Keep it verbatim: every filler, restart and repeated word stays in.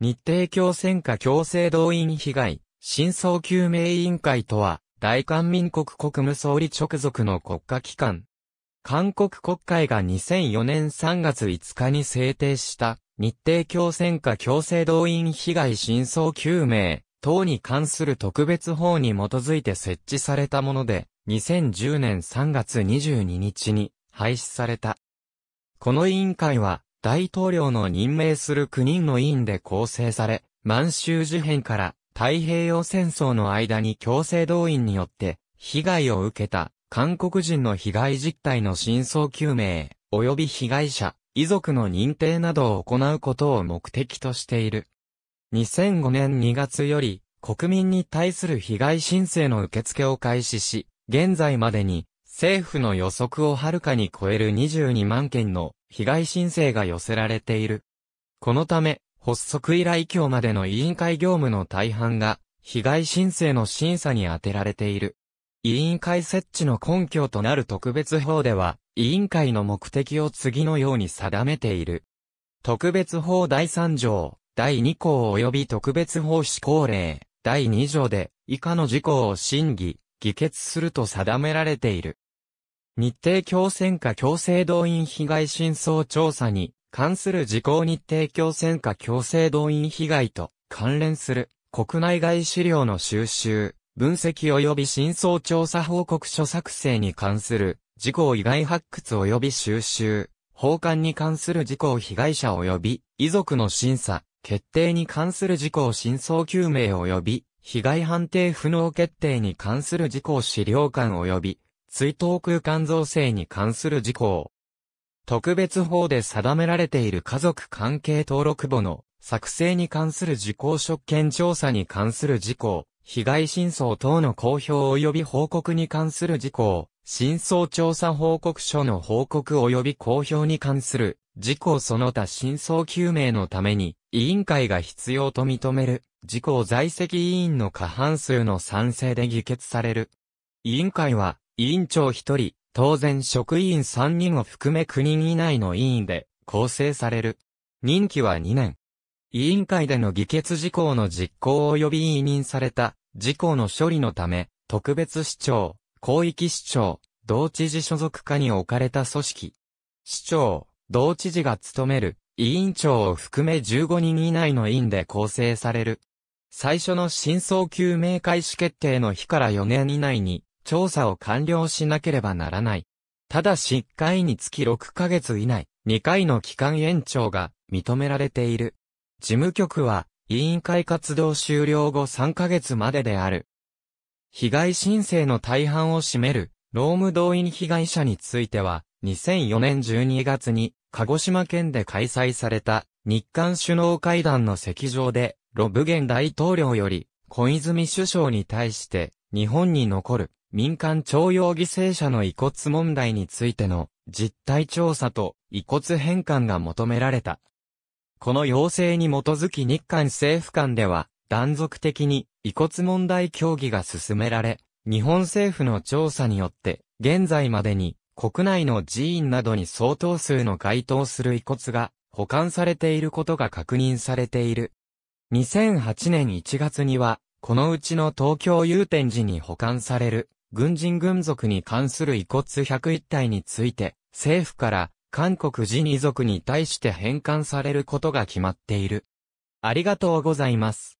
日程共戦下強制動員被害、真相究明委員会とは、大韓民国国務総理直属の国家機関。韓国国会がにせんよねんさんがついつかに制定した、日程共戦下強制動員被害真相究明等に関する特別法に基づいて設置されたもので、にせんじゅうねんさんがつにじゅうににちに廃止された。この委員会は、大統領の任命するきゅうにんの委員で構成され、満州事変から太平洋戦争の間に強制動員によって被害を受けた韓国人の被害実態の真相究明及び被害者、遺族の認定などを行うことを目的としている。にせんごねんにがつより国民に対する被害申請の受付を開始し、現在までに政府の予測をはるかに超えるにじゅうにまんけんの被害申請が寄せられている。このため、発足以来今日までの委員会業務の大半が、被害申請の審査に充てられている。委員会設置の根拠となる特別法では、委員会の目的を次のように定めている。特別法だいさんじょう、だいにこう及び特別法施行令、だいにじょうで、以下の事項を審議、議決すると定められている。日程共戦下強制動員被害真相調査に関する事項日程共戦下強制動員被害と関連する国内外資料の収集、分析及び真相調査報告書作成に関する事項以外発掘及び収集、報還に関する事項被害者及び遺族の審査、決定に関する事項真相究明及び被害判定不能決定に関する事項資料館及び追悼空間造成に関する事項。特別法で定められている家族関係登録簿の作成に関する事項職権調査に関する事項、被害真相等の公表及び報告に関する事項、真相調査報告書の報告及び公表に関する事項その他真相究明のために委員会が必要と認める事項在籍委員の過半数の賛成で議決される。委員会は、委員長ひとり、当然職員さんにんを含めきゅうにん以内の委員で構成される。任期はにねん。委員会での議決事項の実行及び委任された事項の処理のため、特別市長、広域市長、同知事所属下に置かれた組織。市長、同知事が務める委員長を含めじゅうごにん以内の委員で構成される。最初の真相究明開始決定の日からよねん以内に、調査を完了しなければならない。ただしいっかいにつきろっかげつ以内、にかいの期間延長が認められている。事務局は委員会活動終了後さんかげつまでである。被害申請の大半を占める労務動員被害者についてはにせんよねんじゅうにがつに鹿児島県で開催された日韓首脳会談の席上で盧武鉉大統領より小泉首相に対して日本に残る民間徴用犠牲者の遺骨問題についての実態調査と遺骨返還が求められた。この要請に基づき日韓政府間では断続的に遺骨問題協議が進められ、日本政府の調査によって現在までに国内の寺院などに相当数の該当する遺骨が保管されていることが確認されている。にせんはちねんいちがつにはこのうちの東京祐天寺に保管される軍人軍属に関する遺骨ひゃくいったいについて、政府から韓国人遺族に対して返還されることが決まっている。ありがとうございます。